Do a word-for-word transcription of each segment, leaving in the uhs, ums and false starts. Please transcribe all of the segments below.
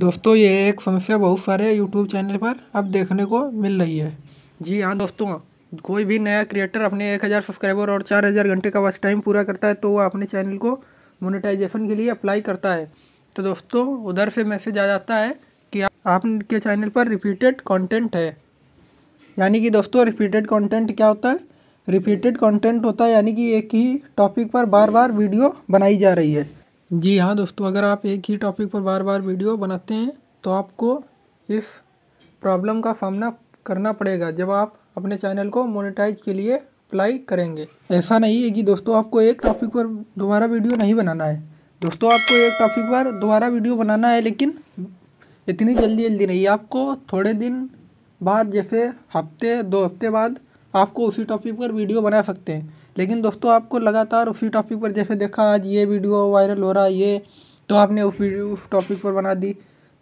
दोस्तों ये एक समस्या बहुत सारे यूट्यूब चैनल पर अब देखने को मिल रही है। जी हाँ दोस्तों, कोई भी नया क्रिएटर अपने एक हज़ार सब्सक्राइबर और चार हज़ार घंटे का वॉच टाइम पूरा करता है तो वह अपने चैनल को मोनेटाइजेशन के लिए अप्लाई करता है। तो दोस्तों उधर से मैसेज आ जाता है कि आपके चैनल पर रिपीटेड कॉन्टेंट है। यानी कि दोस्तों रिपीटेड कॉन्टेंट क्या होता है? रिपीटेड कंटेंट होता है यानी कि एक ही टॉपिक पर बार बार वीडियो बनाई जा रही है। जी हाँ दोस्तों, अगर आप एक ही टॉपिक पर बार बार वीडियो बनाते हैं तो आपको इस प्रॉब्लम का सामना करना पड़ेगा जब आप अपने चैनल को मोनेटाइज के लिए अप्लाई करेंगे। ऐसा नहीं है कि दोस्तों आपको एक टॉपिक पर दोबारा वीडियो नहीं बनाना है। दोस्तों आपको एक टॉपिक पर दोबारा वीडियो बनाना है, लेकिन इतनी जल्दी जल्दी नहीं। आपको थोड़े दिन बाद, जैसे हफ्ते दो हफ्ते बाद आपको उसी टॉपिक पर वीडियो बना सकते हैं। लेकिन दोस्तों आपको लगातार उसी टॉपिक पर, जैसे देखा आज ये वीडियो वायरल हो रहा है ये, तो आपने उस वीडियो उस टॉपिक पर बना दी।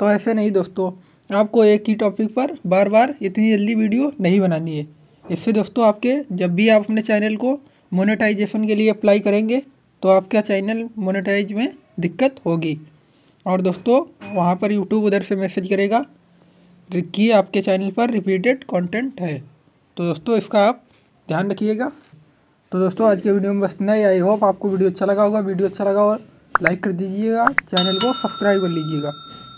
तो ऐसे नहीं दोस्तों, आपको एक ही टॉपिक पर बार बार इतनी जल्दी वीडियो नहीं बनानी है। इससे दोस्तों आपके, जब भी आप अपने चैनल को मोनेटाइजेशन के लिए अप्लाई करेंगे तो आपका चैनल मोनेटाइज में दिक्कत होगी। और दोस्तों वहाँ पर यूट्यूब उधर से मैसेज करेगा कि आपके चैनल पर रिपीटेड कॉन्टेंट है। तो दोस्तों इसका आप ध्यान रखिएगा। तो दोस्तों आज के वीडियो में बस इतना ही। आई होप आपको वीडियो अच्छा लगा होगा। वीडियो अच्छा लगा और लाइक कर दीजिएगा, चैनल को सब्सक्राइब कर लीजिएगा।